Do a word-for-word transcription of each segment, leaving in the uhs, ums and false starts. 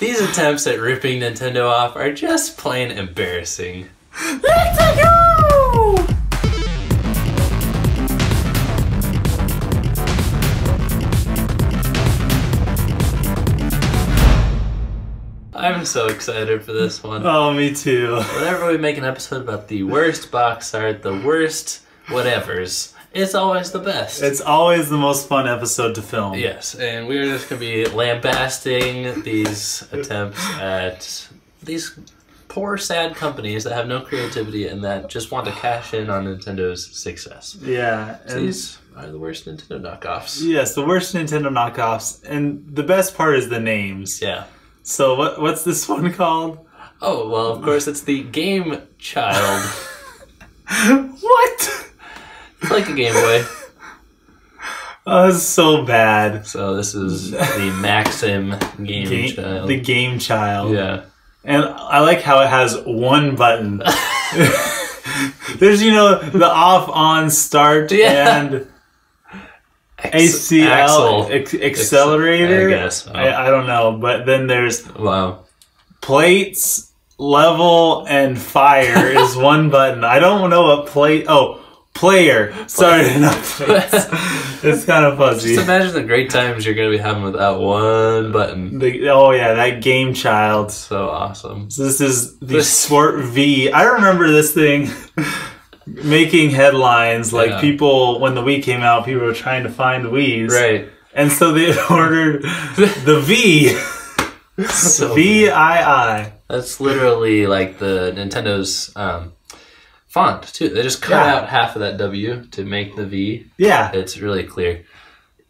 These attempts at ripping Nintendo off are just plain embarrassing. Let's go! I'm so excited for this one. Oh, me too. Whenever we make an episode about the worst box art, the worst whatevers, it's always the best. It's always the most fun episode to film. Yes, and we're just going to be lambasting these attempts at these poor, sad companies that have no creativity and that just want to cash in on Nintendo's success. Yeah. So and these are the worst Nintendo knockoffs. Yes, the worst Nintendo knockoffs. And the best part is the names. Yeah. So what? what's this one called? Oh, well, of course, it's the Game Child. What? It's like a Game Boy. Oh, it's so bad. So this is the Maxim Game, Game Child. The Game Child. Yeah. And I like how it has one button. There's, you know, the off-on start yeah. and Ex A C L ex accelerator. I guess. Oh. I, I don't know. But then there's wow. plates, level, and fire is one button. I don't know what plate... Oh. Player. Play. Sorry, not plates. It's kind of fuzzy. Just imagine the great times you're going to be having with that one button. The, oh, yeah, that Game Child. So awesome. So this is the this... Sport V. I remember this thing making headlines. Like, yeah. people, when the Wii came out, people were trying to find Wiis. Right. And so they ordered the V. So V I I. That's literally like the Nintendo's... Um, font too. They just cut yeah. out half of that W to make the V. Yeah, it's really clear.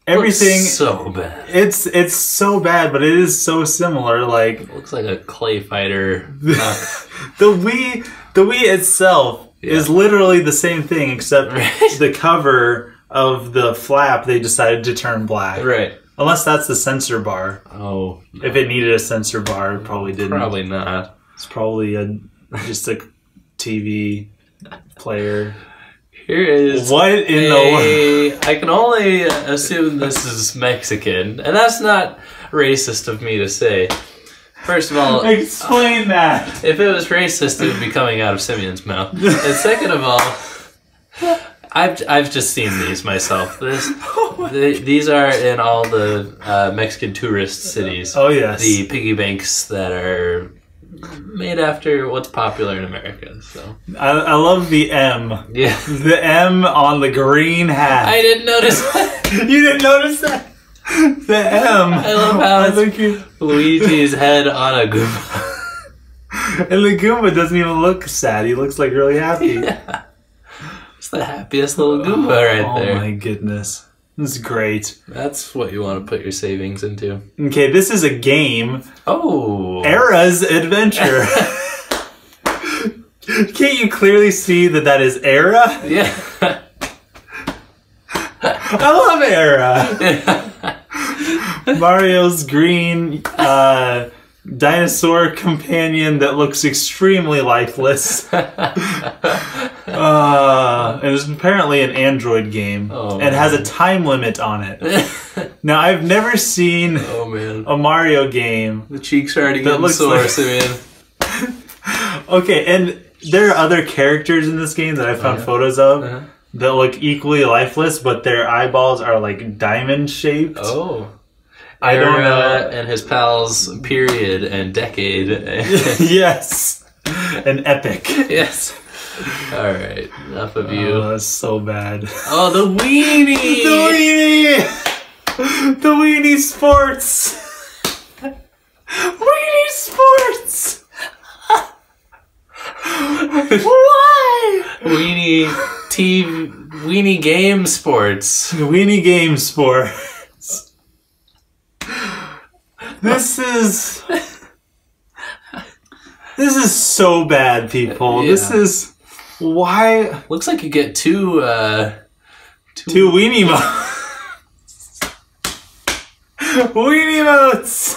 Everything looks so bad. It's it's so bad, but it is so similar. Like it looks like a clay fighter. the Wii, the Wii itself yeah. is literally the same thing, except right. the cover of the flap they decided to turn black. Right. Unless that's the sensor bar. Oh. No. If it needed a sensor bar, it probably didn't. Probably not. It's probably a just a T V. Player. Here is what in the world? I can only assume this is Mexican, and that's not racist of me to say. First of all, explain uh, that. If it was racist, it would be coming out of Simeon's mouth. And second of all, I've I've just seen these myself. This oh they, these are in all the uh, Mexican tourist cities. Oh yes, the piggy banks that are. Made after what's popular in America, so I, I love the M. Yeah, the M on the green hat. I didn't notice that. You didn't notice that. The M. I love how I it's you... Luigi's head on a Goomba, and the Goomba doesn't even look sad. He looks like really happy. Yeah. It's the happiest little Goomba oh, right there. Oh my goodness, it's great. That's what you want to put your savings into. Okay, this is a game. Oh. Era's Adventure. Can't you clearly see that that is Era? Yeah. I love Era. Yeah. Mario's green uh, dinosaur companion that looks extremely lifeless. Uh, it was apparently an Android game oh, and man. has a time limit on it. Now I've never seen oh, man. a Mario game. The cheeks are already getting sore, Simeon. Okay, and there are other characters in this game that I found oh, yeah. photos of uh-huh. that look equally lifeless, but their eyeballs are like diamond shaped. Oh. I Era don't know. And his pals, period and decade. Yes. An epic. Yes. All right, enough of you. Oh, that's so bad. Oh, the Weenie! The Weenie! The Weenie Sports! Weenie Sports! Why? Weenie T V... Weenie Game Sports. Weenie Game Sports. This is... This is so bad, people. Yeah. This is... Why? Looks like you get two, uh... Two, two weenie motes. Weenie motes!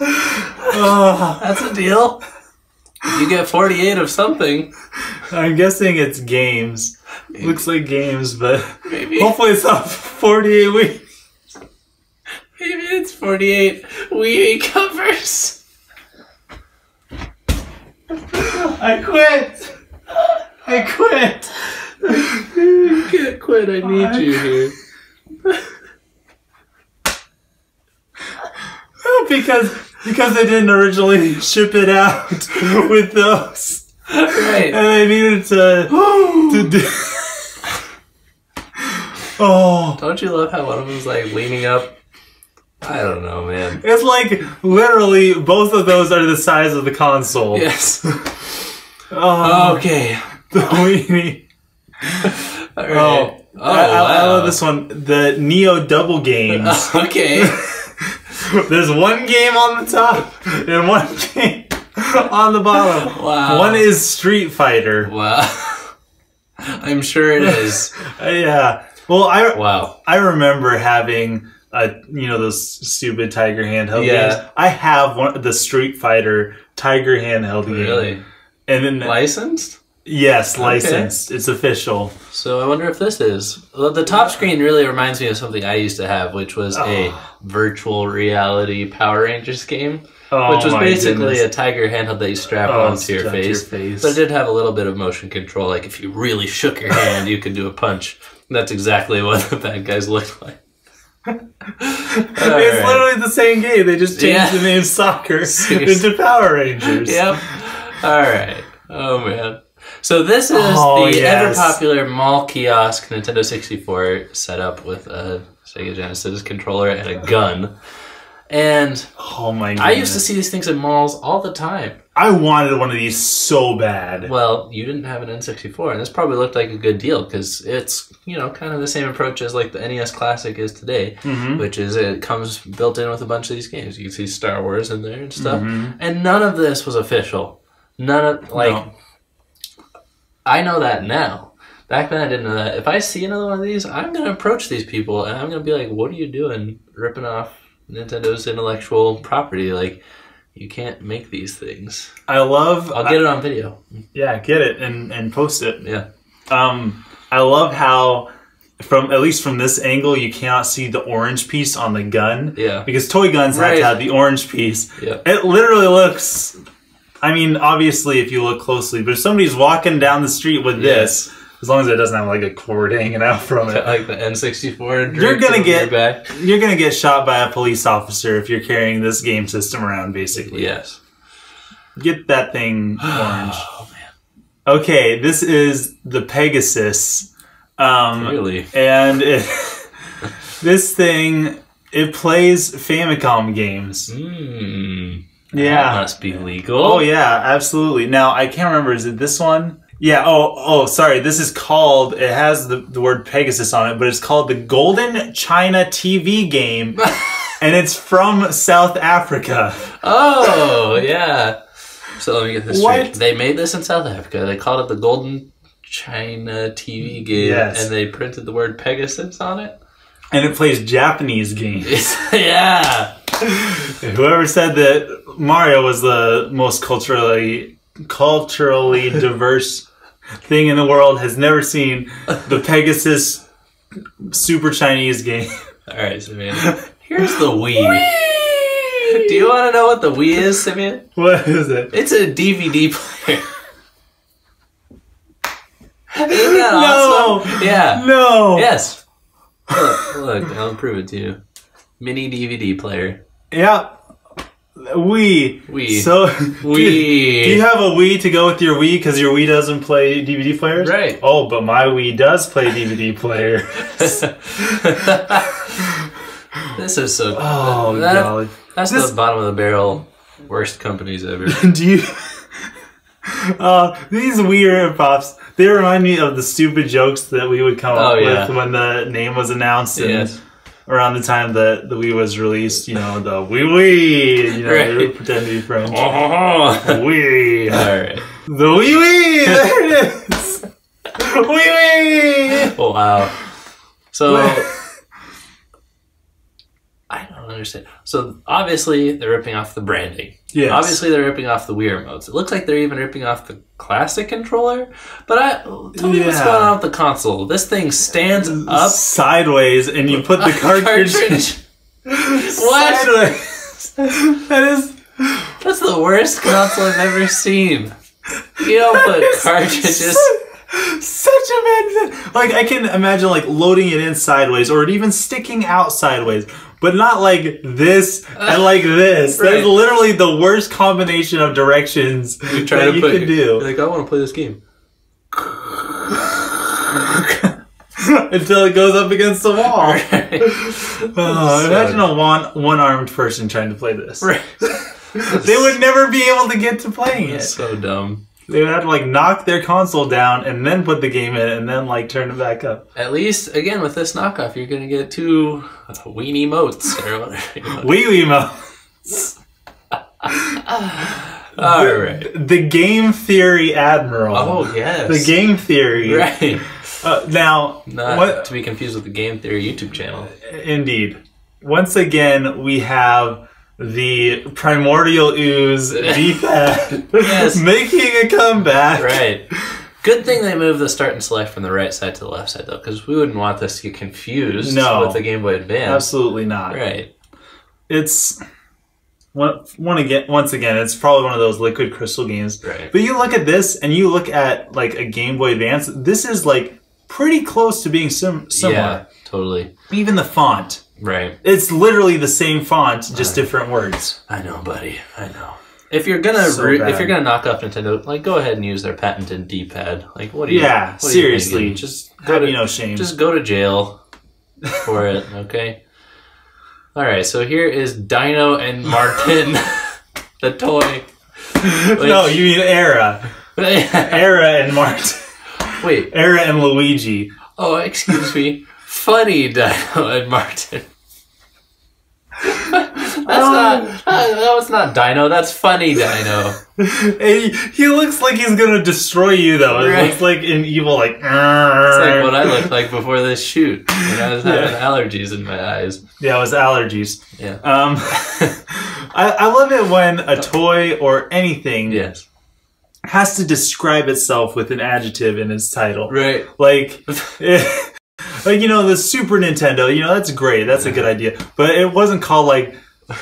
Oh. That's a deal. You get forty-eight of something. I'm guessing it's games. Maybe. Looks like games, but... Maybe. Hopefully it's not forty-eight weenies. Maybe it's forty-eight weenie covers. I quit. I quit. You can't quit. I need I... you here. because because they didn't originally ship it out with those, right. And they needed to to do. Oh! Don't you love how one of them's like leaning up? I don't know, man. It's like literally both of those are the size of the console. Yes. Oh, okay. The weenie. All right. Oh, oh I, I, wow. I love this one. The Neo Double Games. Uh, okay. There's one game on the top and one game on the bottom. Wow. One is Street Fighter. Wow. I'm sure it is. Yeah. Well, I wow. I remember having uh, you know those stupid Tiger handheld yeah. games. I have one the Street Fighter Tiger handheld really? game. Really? And then licensed? Yes, licensed. Okay. It's official. So I wonder if this is. Well, the top screen really reminds me of something I used to have, which was oh. a virtual reality Power Rangers game, oh, which was basically goodness. a Tiger handheld that you strap oh, onto your face. your face. But it did have a little bit of motion control. Like if you really shook your hand, you could do a punch. That's exactly what the bad guys look like. it's right. literally the same game. They just changed yeah. the name soccer Seriously. into Power Rangers. Yep. All right. Oh, man. So this is oh, the yes. ever-popular mall kiosk Nintendo sixty-four set up with a Sega Genesis controller and a gun. And oh my goodness. I used to see these things in malls all the time. I wanted one of these so bad. Well, you didn't have an N sixty-four, and this probably looked like a good deal because it's, you know, kind of the same approach as like the N E S Classic is today, mm-hmm. which is it comes built in with a bunch of these games. You can see Star Wars in there and stuff. Mm-hmm. And none of this was official. None of, like, no. I know that now. Back then I didn't know that. If I see another one of these, I'm going to approach these people and I'm going to be like, what are you doing ripping off Nintendo's intellectual property? Like, you can't make these things. I love... I'll get I, it on video. Yeah, get it and, and post it. Yeah. Um, I love how, from at least from this angle, you cannot see the orange piece on the gun. Yeah. Because toy guns right. have to have the orange piece. Yeah. It literally looks... I mean, obviously, if you look closely, but if somebody's walking down the street with yeah. this... As long as it doesn't have like a cord hanging out from it, like the N sixty-four, you're gonna get back. you're gonna get shot by a police officer if you're carrying this game system around. Basically, yes. Get that thing orange. Oh man. Okay, this is the Pegasus. Um, really? And it, this thing it plays Famicom games. Mm, yeah, that must be legal. Oh yeah, absolutely. Now I can't remember. Is it this one? Yeah, oh, oh, sorry, this is called, it has the, the word Pegasus on it, but it's called the Golden China T V Game, and it's from South Africa. Oh, yeah. So let me get this what? straight. They made this in South Africa. They called it the Golden China T V Game, yes. and they printed the word Pegasus on it. And it plays Japanese games. yeah. Whoever said that Mario was the most culturally... culturally diverse thing in the world has never seen the Pegasus Super Chinese Game. Alright, Simeon. Here's the Wii. Wii! Do you want to know what the Wii is, Simeon? What is it? It's a D V D player. Isn't that no! awesome? Yeah. No! Yes. Look, look, I'll prove it to you. Mini D V D player. Yeah. Wii. Wii. So, Wii. Do, you, do you have a Wii to go with your Wii? Because your Wii doesn't play D V D players? Right. Oh, but my Wii does play D V D players. This is so... Oh, that, golly. That's this, the bottom of the barrel. Worst companies ever. Do you... Uh, these Wii pops, they remind me of the stupid jokes that we would come oh, up yeah. with when the name was announced. And, yes. Around the time that the Wii was released, you know, the Wii Wii, you know, right. they pretend to be French. Oh, Wii. All right. The Wii Wii, there it is. Wii Wii. Oh, wow. So, I don't understand. So, obviously, they're ripping off the branding. Yes. Obviously, they're ripping off the Wii remotes. It looks like they're even ripping off the classic controller. But I tell yeah. me what's going on with the console. This thing stands up sideways, and you put the cartridge. cartridge. What? Sideways. That is. That's the worst console I've ever seen. You don't put cartridges. Such a man. Like, I can imagine, like, loading it in sideways or even sticking out sideways, but not like this and like this. Right. That's literally the worst combination of directions you try that to you put, can do. Like, I want to play this game. Until it goes up against the wall. Right. Oh, imagine a one, one-armed person trying to play this. Right. They would never be able to get to playing it. That's so dumb. They would have to, like, knock their console down and then put the game in and then, like, turn it back up. At least, again, with this knockoff, you're going to get two weenie motes. Or whatever you want. Wee-wee motes. All the, right. The Game Theory Admiral. Oh, yes. The Game Theory. Right. Uh, now, Not what, to be confused with the Game Theory YouTube channel. Indeed. Once again, we have... the primordial ooze D-pad making a comeback. Right. Good thing they moved the start and select from the right side to the left side, though, because we wouldn't want this to get confused no, with the Game Boy Advance. Absolutely not. Right. It's one, one again. Once again, it's probably one of those liquid crystal games. Right. But you look at this, and you look at like a Game Boy Advance. This is like pretty close to being sim similar. Yeah, totally. Even the font. Right. It's literally the same font, just uh, different words. I know, buddy. I know. If you're gonna so if you're gonna knock off Nintendo, like, go ahead and use their patented D-pad. Like, what do you? Yeah, what seriously. Are you just go to no shame. Just go to jail for it. Okay. All right. So here is Dino and Martin, the toy. Which... No, you mean Era. Era and Martin. Wait. Era and Luigi. Oh, excuse me. Funny Dino and Martin. That's um, not. That was not Dino. That's Funny Dino. He, he looks like he's gonna destroy you, though. It right. looks like an evil, like. It's like what I looked like before this shoot. When I was having yeah. allergies in my eyes. Yeah, it was allergies. Yeah. Um, I I love it when a toy or anything. Yes. Has to describe itself with an adjective in its title. Right. Like. It, Like, you know, the Super Nintendo, you know, that's great. That's a good idea. But it wasn't called, like,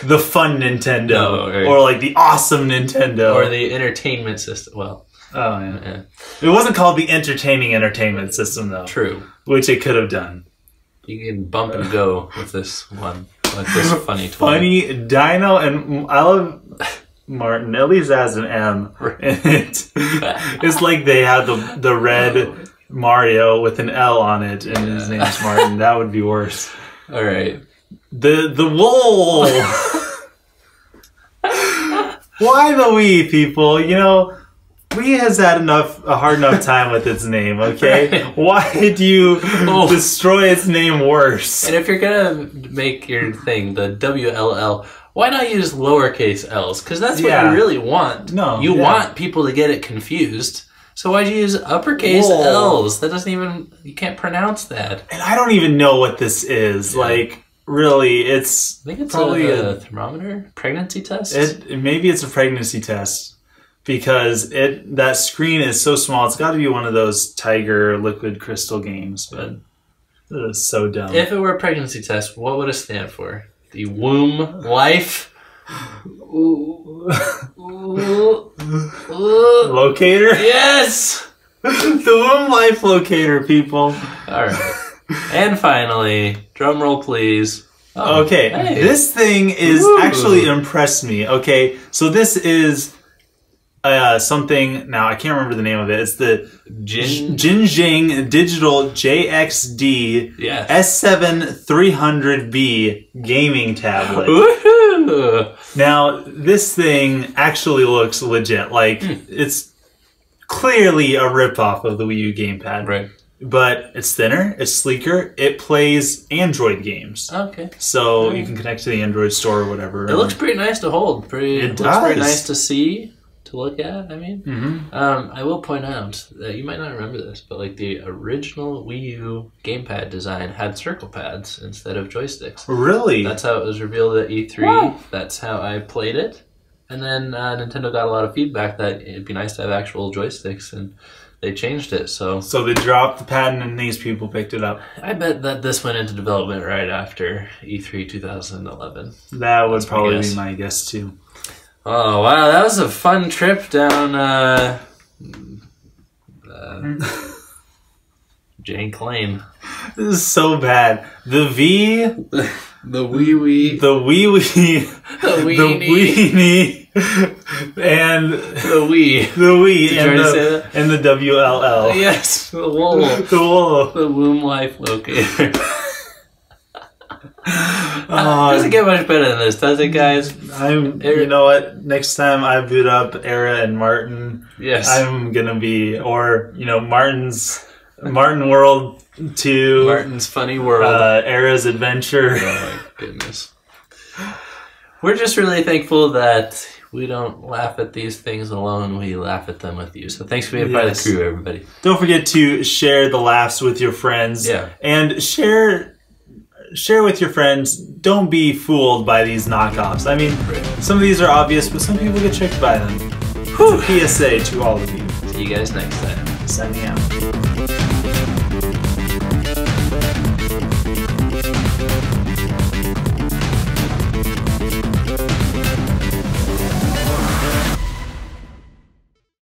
the Fun Nintendo. No, right. Or, like, the Awesome Nintendo. Or the Entertainment System. Well. Oh, yeah. yeah. It wasn't called the Entertaining Entertainment System, though. True. Which it could have done. You can bump and go with this one. Like this funny toy. Funny Dino and... I love... Martin, at least has an M in it. It's like they have the, the red... Oh. Mario with an L on it, and yeah. his name's Martin. That would be worse. All right. The the wool. Why the Wii, people? You know, Wii has had enough a hard enough time with its name. Okay, right. Why do you oh. destroy its name worse? And if you're gonna make your thing the W L L, why not use lowercase L's? Because that's what yeah. you really want. No, you yeah. want people to get it confused. So why'd you use uppercase Whoa. L's? That doesn't even... You can't pronounce that. And I don't even know what this is. Yeah. Like, really, it's... I think it's probably a, a thermometer? Pregnancy test? It, maybe it's a pregnancy test. Because it that screen is so small. It's got to be one of those Tiger liquid crystal games. But it is so dumb. If it were a pregnancy test, what would it stand for? The womb life... Ooh. Ooh. Ooh. Locator? Yes! The Womb Life Locator, people. Alright. And finally, drum roll please. Oh, okay, hey. This thing is Ooh. Actually impressed me. Okay, so this is uh, something, now I can't remember the name of it. It's the Jin Jinjing Digital J X D yes. S seven three hundred B gaming tablet. Woohoo! Now, this thing actually looks legit. Like, mm. it's clearly a ripoff of the Wii U gamepad. Right. But it's thinner, it's sleeker, it plays Android games. Okay. So mm. you can connect to the Android store or whatever. It looks pretty nice to hold. Pretty, it, it does. Looks pretty nice to see, to look at, I mean. Mm-hmm. um, I will point out that you might not remember this, but like the original Wii U gamepad design had circle pads instead of joysticks. Really? That's how it was revealed at E three. Wow. That's how I played it. And then uh, Nintendo got a lot of feedback that it'd be nice to have actual joysticks, and they changed it. So So they dropped the patent and these people picked it up. I bet that this went into development right after E three two thousand eleven. That would That's probably be my guess too. Oh, wow, that was a fun trip down uh, Um, Jane claim. This is so bad. The V, the wee wee, the wee wee, the weenie, the weenie, and the Wii, the Wii, Did and, you the, say that? and the W L L. Yes, the wool, the wool, the womb life locator. Uh, doesn't get much better than this, does it, guys? I'm. You know what? Next time I boot up Era and Martin, yes, I'm gonna be, or you know, Martin's Martin World Two, Martin's Funny World, uh, Era's Adventure. Oh my goodness! We're just really thankful that we don't laugh at these things alone. We laugh at them with you. So thanks for being part of the crew, everybody. Don't forget to share the laughs with your friends. Yeah, and share. Share with your friends. Don't be fooled by these knockoffs. I mean, some of these are obvious, but some people get tricked by them. Whew. P S A to all of you. See you guys next time. Signing out.